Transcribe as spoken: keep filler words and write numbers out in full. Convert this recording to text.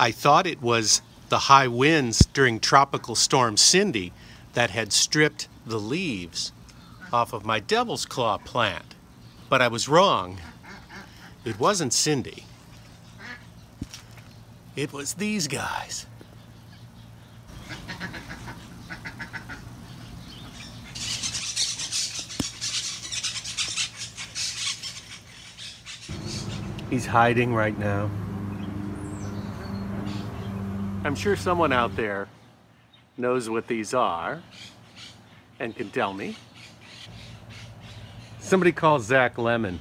I thought it was the high winds during Tropical Storm Cindy that had stripped the leaves off of my devil's claw plant, but I was wrong. It wasn't Cindy. It was these guys. He's hiding right now. I'm sure someone out there knows what these are and can tell me. Somebody call Zach Lemon.